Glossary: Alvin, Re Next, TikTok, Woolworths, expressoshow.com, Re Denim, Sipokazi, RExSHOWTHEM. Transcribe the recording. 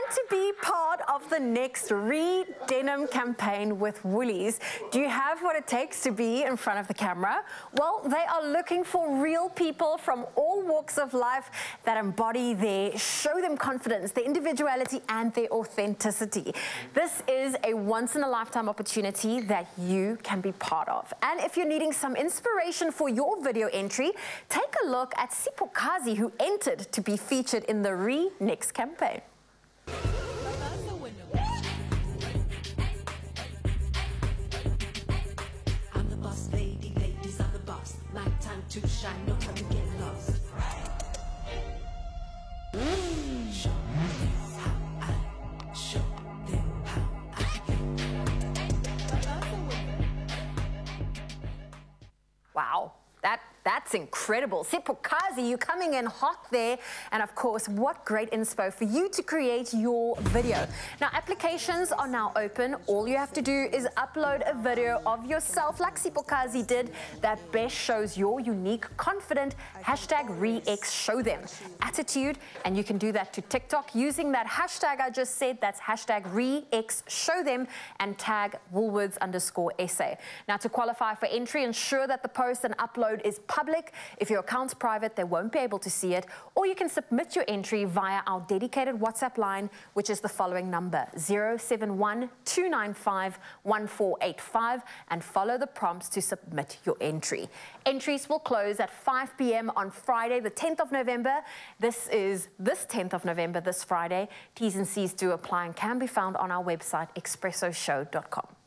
want to be part of the next Re Denim campaign with Woolies? Do you have what it takes to be in front of the camera? Well, they are looking for real people from all walks of life that embody their show them confidence, their individuality and their authenticity. This is a once-in-a-lifetime opportunity that you can be part of. And if you're needing some inspiration for your video entry, take a look at Sipokazi, who entered to be featured in the Re Next campaign. I'm the boss lady, ladies are the boss. My time to shine, no time to get lost. Show them how I, show them how I get. Wow, that's incredible. Sipokazi, you're coming in hot there. And of course, what great inspo for you to create your video. Now, applications are now open. All you have to do is upload a video of yourself like Sipokazi did that best shows your unique, confident hashtag RExSHOWTHEM attitude. And you can do that to TikTok using that hashtag I just said. That's hashtag RExSHOWTHEM and tag Woolworths_SA. Now, to qualify for entry, ensure that the post and upload is public. If your account's private, they won't be able to see it. Or you can submit your entry via our dedicated WhatsApp line, which is the following number, 071-295-1485, and follow the prompts to submit your entry. Entries will close at 5 p.m. on Friday, the 10th of November. This is this 10th of November, this Friday. T's and C's do apply and can be found on our website, expressoshow.com.